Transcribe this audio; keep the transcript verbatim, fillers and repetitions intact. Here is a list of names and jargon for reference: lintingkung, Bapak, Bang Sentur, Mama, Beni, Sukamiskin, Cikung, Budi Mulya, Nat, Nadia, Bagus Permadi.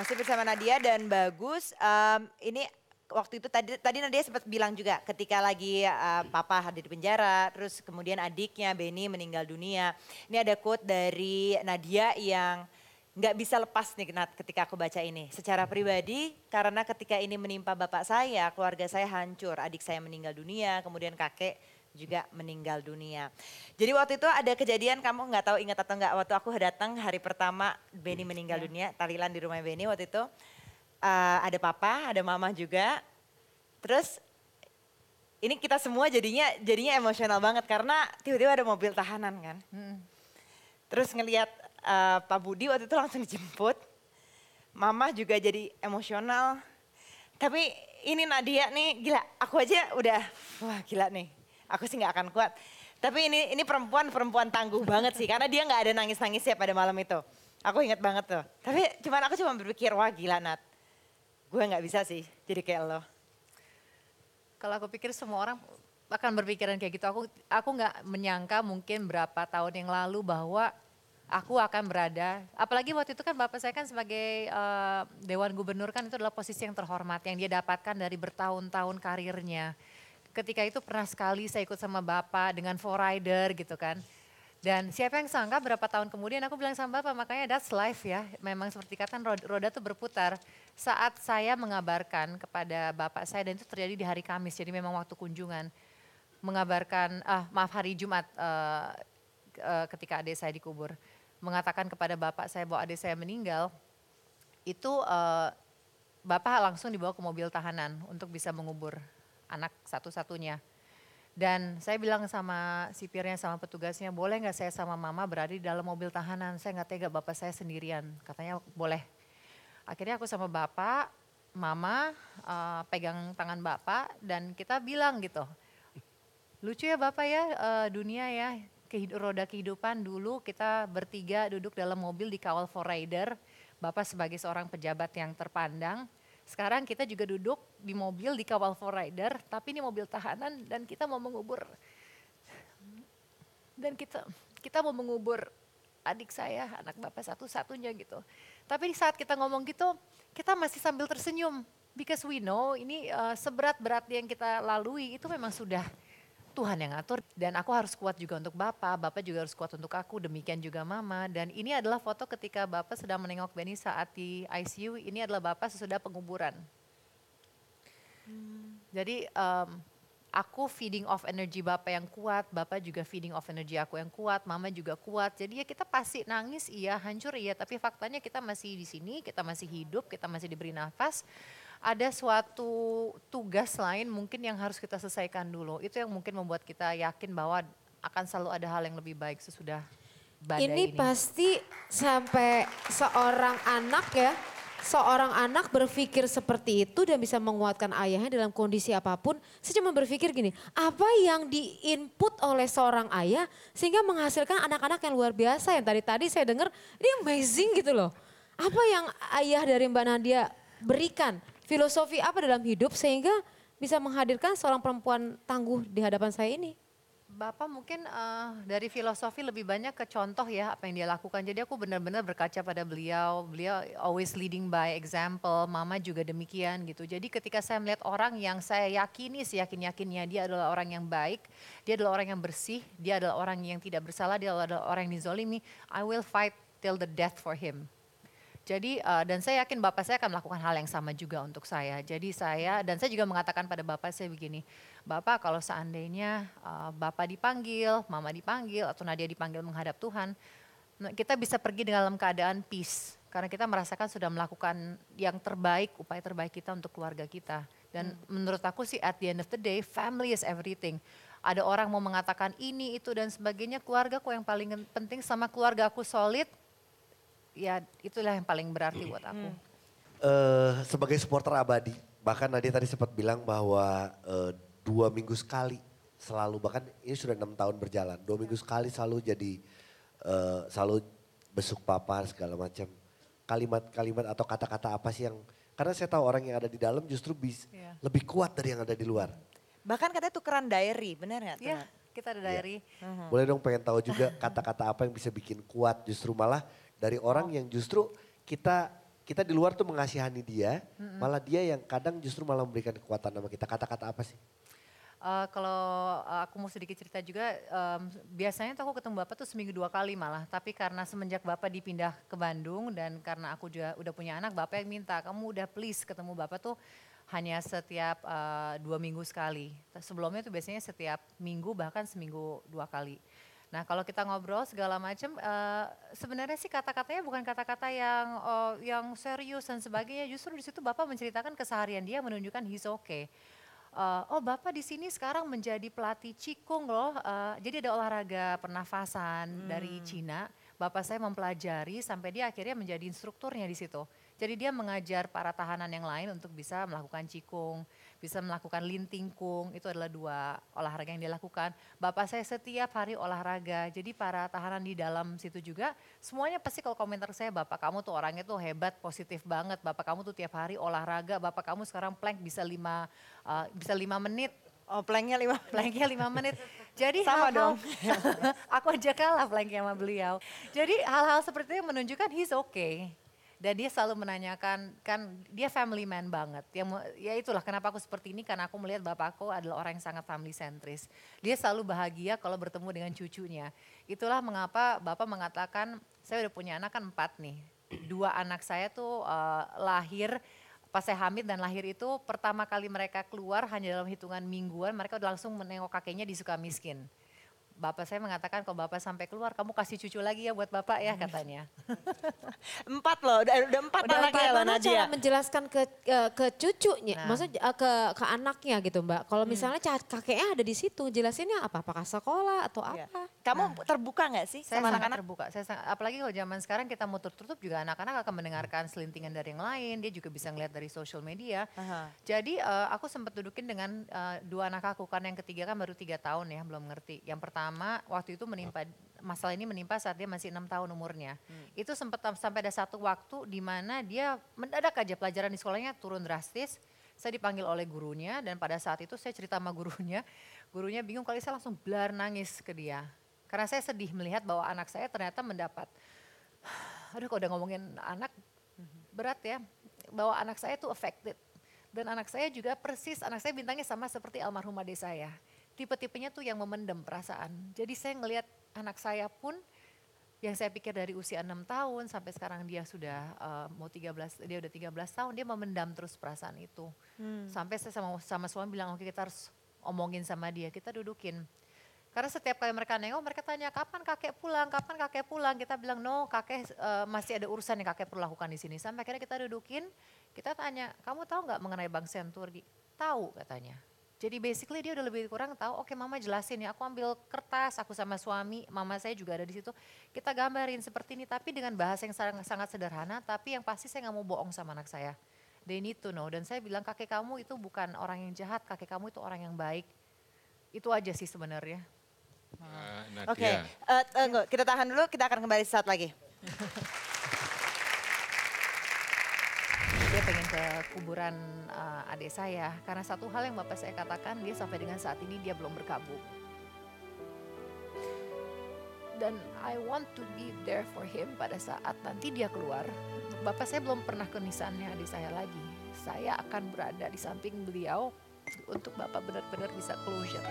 Masih bersama Nadia dan Bagus. Um, ini waktu itu tadi tadi Nadia sempat bilang juga ketika lagi uh, papa hadir di penjara, terus kemudian adiknya Beni meninggal dunia. Ini ada quote dari Nadia yang nggak bisa lepas nih Nat ketika aku baca ini. Secara pribadi karena ketika ini menimpa bapak saya, keluarga saya hancur, adik saya meninggal dunia, kemudian kakek juga meninggal dunia. Jadi waktu itu ada kejadian, kamu nggak tahu ingat atau nggak, waktu aku datang hari pertama Beni meninggal dunia, tahlilan di rumah Beni waktu itu. Uh, ada papa, ada mama juga. Terus ini kita semua jadinya jadinya emosional banget karena tiba-tiba ada mobil tahanan kan. Hmm. Terus ngelihat Uh, Pak Budi waktu itu langsung dijemput. Mama juga jadi emosional. Tapi ini Nadia nih gila, aku aja udah wah gila nih. Aku sih gak akan kuat. Tapi ini ini perempuan-perempuan tangguh banget sih. Karena dia gak ada nangis-nangisnya pada malam itu. Aku ingat banget tuh. Tapi cuman aku cuma berpikir wah gila Nat. Gue gak bisa sih jadi kayak lo. Kalau aku pikir semua orang akan berpikiran kayak gitu. Aku, aku gak menyangka mungkin berapa tahun yang lalu bahwa aku akan berada, apalagi waktu itu kan bapak saya kan sebagai uh, Dewan Gubernur kan itu adalah posisi yang terhormat yang dia dapatkan dari bertahun-tahun karirnya. Ketika itu pernah sekali saya ikut sama bapak dengan four rider gitu kan. Dan siapa yang sangka berapa tahun kemudian aku bilang sama bapak, makanya that's life ya. Memang seperti kata roda, roda tuh berputar. Saat saya mengabarkan kepada bapak saya, dan itu terjadi di hari Kamis, jadi memang waktu kunjungan. Mengabarkan, ah maaf hari Jumat uh, uh, ketika adik saya dikubur. Mengatakan kepada bapak saya bahwa adik saya meninggal, itu uh, bapak langsung dibawa ke mobil tahanan untuk bisa mengubur anak satu-satunya. Dan saya bilang sama sipirnya, sama petugasnya, boleh nggak saya sama mama berada di dalam mobil tahanan, saya nggak tega bapak saya sendirian, katanya boleh. Akhirnya aku sama bapak, mama uh, pegang tangan bapak dan kita bilang gitu, lucu ya bapak ya uh, dunia ya. Roda kehidupan dulu kita bertiga duduk dalam mobil dikawal four rider. Bapak sebagai seorang pejabat yang terpandang. Sekarang kita juga duduk di mobil dikawal four rider. Tapi ini mobil tahanan dan kita mau mengubur. Dan kita kita mau mengubur adik saya, anak bapak satu-satunya gitu. Tapi saat kita ngomong gitu, kita masih sambil tersenyum. Because we know ini uh, seberat-beratnya yang kita lalui itu memang sudah Tuhan yang ngatur, dan aku harus kuat juga untuk Bapak, Bapak juga harus kuat untuk aku, demikian juga Mama. Dan ini adalah foto ketika Bapak sedang menengok Beni saat di I C U, ini adalah Bapak sesudah penguburan. Hmm. Jadi um, aku feeding off energi Bapak yang kuat, Bapak juga feeding off energi aku yang kuat, Mama juga kuat. Jadi ya kita pasti nangis iya, hancur iya, tapi faktanya kita masih di sini, kita masih hidup, kita masih diberi nafas. Ada suatu tugas lain mungkin yang harus kita selesaikan dulu. Itu yang mungkin membuat kita yakin bahwa akan selalu ada hal yang lebih baik sesudah badai ini. Ini pasti sampai seorang anak ya, seorang anak berpikir seperti itu dan bisa menguatkan ayahnya dalam kondisi apapun. Saya cuma berpikir gini, apa yang diinput oleh seorang ayah sehingga menghasilkan anak-anak yang luar biasa. Yang tadi-tadi saya dengar, ini amazing gitu loh. Apa yang ayah dari Mbak Nadia berikan? Filosofi apa dalam hidup sehingga bisa menghadirkan seorang perempuan tangguh di hadapan saya ini? Bapak mungkin uh, dari filosofi lebih banyak ke contoh ya apa yang dia lakukan. Jadi aku benar-benar berkaca pada beliau, beliau always leading by example, mama juga demikian gitu. Jadi ketika saya melihat orang yang saya yakini, seyakin-yakinnya dia adalah orang yang baik, dia adalah orang yang bersih, dia adalah orang yang tidak bersalah, dia adalah orang yang dizolimi, I will fight till the death for him. Jadi uh, dan saya yakin bapak saya akan melakukan hal yang sama juga untuk saya. Jadi saya dan saya juga mengatakan pada bapak saya begini, bapak kalau seandainya uh, bapak dipanggil, mama dipanggil atau Nadia dipanggil menghadap Tuhan, kita bisa pergi dalam keadaan peace karena kita merasakan sudah melakukan yang terbaik, upaya terbaik kita untuk keluarga kita. Dan hmm. menurut aku sih at the end of the day, family is everything. Ada orang mau mengatakan ini itu dan sebagainya, keluarga aku yang paling penting sama keluarga aku solid. Ya itulah yang paling berarti buat aku. Uh, sebagai supporter abadi, bahkan Nadia tadi sempat bilang bahwa uh, dua minggu sekali selalu, bahkan ini sudah enam tahun berjalan, dua minggu sekali selalu jadi, uh, selalu besuk papa segala macam. Kalimat-kalimat atau kata-kata apa sih yang, karena saya tahu orang yang ada di dalam justru bis, yeah. lebih kuat dari yang ada di luar. Bahkan katanya tukeran diary, benar gak? Iya, yeah, kita ada diary. Yeah. Uh-huh. Boleh dong pengen tahu juga kata-kata apa yang bisa bikin kuat justru malah, dari orang yang justru kita kita di luar tuh mengasihani dia, mm-hmm. malah dia yang kadang justru malah memberikan kekuatan sama kita. Kata-kata apa sih? Uh, kalau uh, aku mau sedikit cerita juga, um, biasanya tuh aku ketemu Bapak tuh seminggu dua kali malah. Tapi karena semenjak Bapak dipindah ke Bandung dan karena aku juga udah punya anak, Bapak yang minta, kamu udah please ketemu Bapak tuh hanya setiap uh, dua minggu sekali. Sebelumnya tuh biasanya setiap minggu bahkan seminggu dua kali. Nah kalau kita ngobrol segala macam, uh, sebenarnya sih kata-katanya bukan kata-kata yang uh, yang serius dan sebagainya. Justru di situ Bapak menceritakan keseharian dia, menunjukkan he's okay. Uh, oh Bapak di sini sekarang menjadi pelatih Cikung loh. Uh, jadi ada olahraga pernafasan hmm. dari Cina. Bapak saya mempelajari sampai dia akhirnya menjadi instrukturnya di situ. Jadi dia mengajar para tahanan yang lain untuk bisa melakukan Cikung, bisa melakukan lintingkung. Itu adalah dua olahraga yang dia lakukan. Bapak saya setiap hari olahraga. Jadi para tahanan di dalam situ juga semuanya pasti kalau komentar saya, Bapak kamu tuh orangnya tuh hebat, positif banget. Bapak kamu tuh tiap hari olahraga. Bapak kamu sekarang plank bisa lima uh, bisa lima menit. Oh planknya lima, planknya lima menit. Jadi sama hal-hal, dong. Aku aja kalah planknya sama beliau. Jadi hal-hal seperti itu menunjukkan he's okay. Dan dia selalu menanyakan, kan dia family man banget. Ya, ya itulah kenapa aku seperti ini, karena aku melihat bapakku adalah orang yang sangat family centris. Dia selalu bahagia kalau bertemu dengan cucunya. Itulah mengapa Bapak mengatakan, saya udah punya anak kan empat nih. Dua anak saya tuh uh, lahir, pas saya hamil dan lahir itu pertama kali mereka keluar hanya dalam hitungan mingguan, mereka udah langsung menengok kakeknya di Sukamiskin. Bapak saya mengatakan kalau Bapak sampai keluar kamu kasih cucu lagi ya buat Bapak ya katanya. Empat loh, udah, udah empat udah anaknya loh Nadia. Cara menjelaskan ke ke cucunya, nah. maksudnya ke ke anaknya gitu Mbak. Kalau misalnya hmm. kakeknya ada di situ, jelasinnya apa? Apakah sekolah atau apa? Ya. Kamu nah. terbuka nggak sih saya sama anak-anak? Terbuka, saya sangat, apalagi kalau zaman sekarang kita mau tertutup juga anak-anak akan mendengarkan selintingan dari yang lain. Dia juga bisa ngeliat dari social media. Aha. Jadi uh, aku sempat dudukin dengan uh, dua anak aku karena yang ketiga kan baru tiga tahun ya belum ngerti. Yang pertama waktu itu menimpa, masalah ini menimpa saat dia masih enam tahun umurnya. Hmm. Itu sempat sampai ada satu waktu di mana dia mendadak aja pelajaran di sekolahnya turun drastis. Saya dipanggil oleh gurunya dan pada saat itu saya cerita sama gurunya. Gurunya bingung kali saya langsung blar nangis ke dia. Karena saya sedih melihat bahwa anak saya ternyata mendapat, aduh kalau udah ngomongin anak berat ya, bahwa anak saya tuh affected. Dan anak saya juga persis, anak saya bintangnya sama seperti almarhum adik saya. Tipe-tipenya tuh yang memendam perasaan. Jadi saya ngelihat anak saya pun yang saya pikir dari usia enam tahun sampai sekarang dia sudah uh, mau tiga belas, dia udah tiga belas tahun, dia memendam terus perasaan itu. Hmm. Sampai saya sama, sama suami bilang oke kita harus omongin sama dia, kita dudukin. Karena setiap kali mereka nengok, mereka tanya kapan kakek pulang, kapan kakek pulang. Kita bilang no kakek uh, masih ada urusan yang kakek perlu lakukan di sini. Sampai akhirnya kita dudukin, kita tanya kamu tahu nggak mengenai Bang Sentur? Tahu katanya. Jadi basically dia udah lebih kurang tahu, oke mama jelasin ya, aku ambil kertas, aku sama suami, mama saya juga ada di situ. Kita gambarin seperti ini, tapi dengan bahasa yang sangat, sangat sederhana, tapi yang pasti saya gak mau bohong sama anak saya. They need to know, dan saya bilang kakek kamu itu bukan orang yang jahat, kakek kamu itu orang yang baik. Itu aja sih sebenarnya. Uh, oke, okay. uh, uh, kita tahan dulu, kita akan kembali saat lagi. Dia pengen ke kuburan uh, adik saya, karena satu hal yang Bapak saya katakan, dia sampai dengan saat ini dia belum berkabung. Dan I want to be there for him pada saat nanti dia keluar. Bapak saya belum pernah ke nisannya adik saya lagi. Saya akan berada di samping beliau untuk Bapak benar-benar bisa closure.